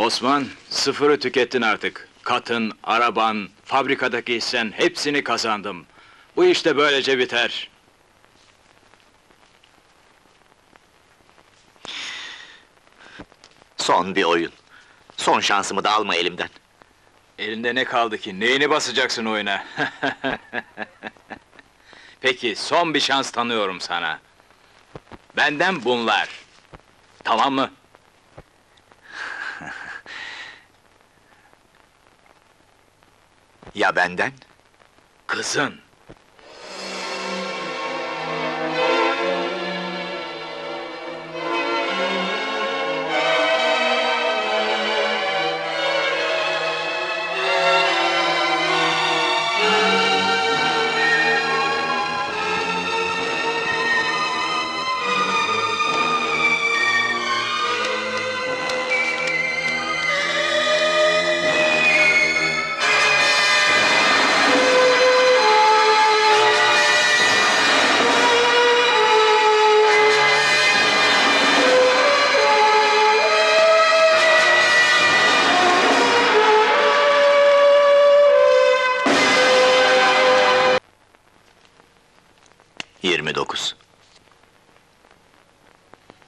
Osman, sıfırı tükettin artık. Katın, araban, fabrikadaki hissen hepsini kazandım. Bu iş de böylece biter. Son bir oyun. Son şansımı da alma elimden. Elinde ne kaldı ki? Neyini basacaksın oyuna? Peki, son bir şans tanıyorum sana. Benden bunlar. Tamam mı? Ya benden? Kızın!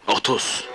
Otuz.